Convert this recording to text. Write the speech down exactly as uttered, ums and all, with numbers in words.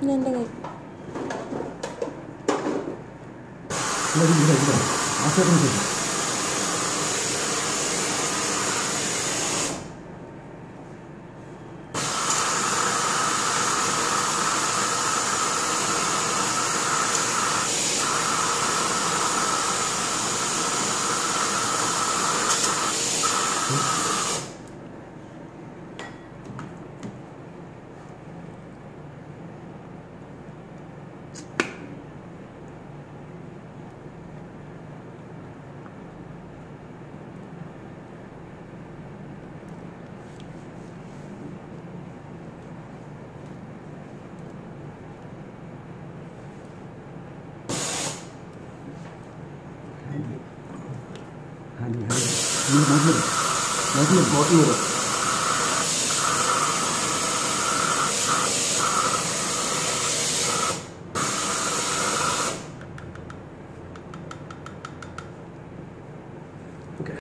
네, 내가. 이거, 이거, 이거. 앞에 좀 되지. 아니, 아니, 이거 못 밀어. 나중에 못 밀어.